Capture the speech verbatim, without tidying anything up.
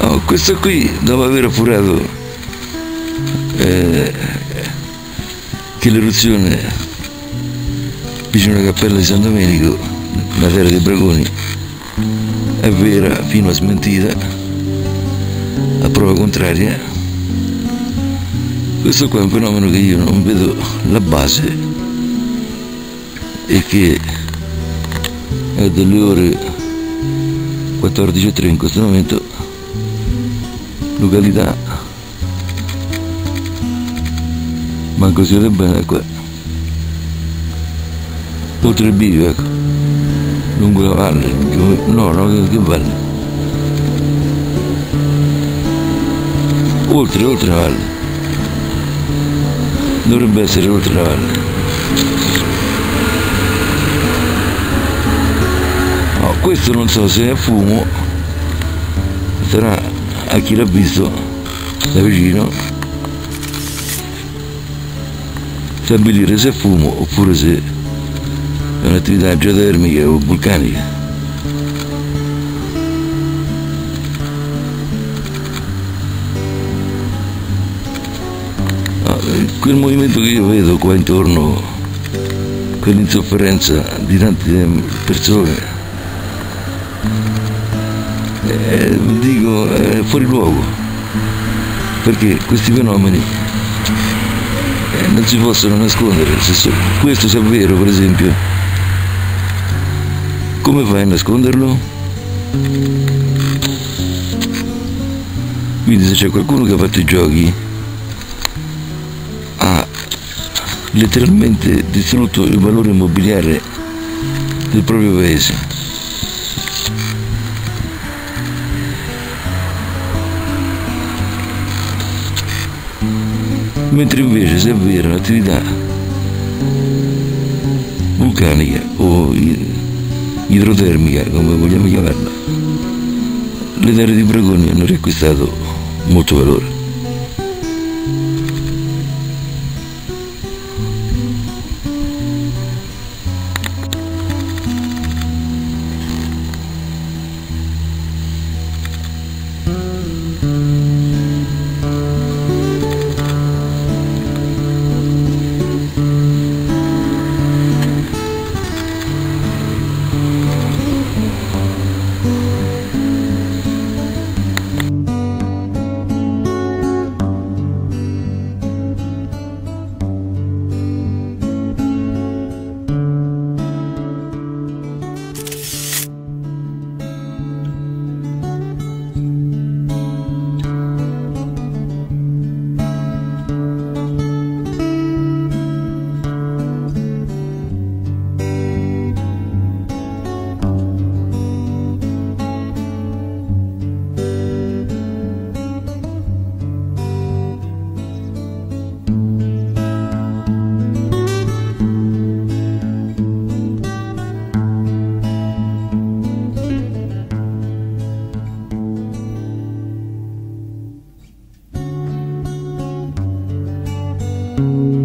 Oh, questo qui dopo aver appurato eh, che l'eruzione vicino alla cappella di San Domenico, la terra dei Bregoni, è vera fino a smentita, a prova contraria. Questo qua è un fenomeno che io non vedo la base e che è delle ore quattordici e trenta in questo momento. Località manco si vede bene qua, oltre il bivio, ecco, lungo la valle, no no che valle, oltre oltre la valle, dovrebbe essere oltre la valle. No, questo non so se è fumo, sarà a chi l'ha visto da vicino stabilire se è fumo oppure se è un'attività geotermica o vulcanica. No, quel movimento che io vedo qua intorno, quell'insofferenza di tante persone, Eh, dico eh, fuori luogo, perché questi fenomeni eh, non si possono nascondere. Se questo sia vero, per esempio, come fai a nasconderlo? Quindi se c'è qualcuno che ha fatto i giochi, ha letteralmente distrutto il valore immobiliare del proprio paese. Mentre invece, se è vera un'attività vulcanica o idrotermica, come vogliamo chiamarla, le terre di Bregoni hanno riacquistato molto valore. Thank you.